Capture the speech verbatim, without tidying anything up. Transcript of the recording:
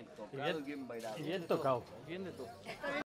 Bien tocado, bien bailado. Bien tocado. Bien de todo.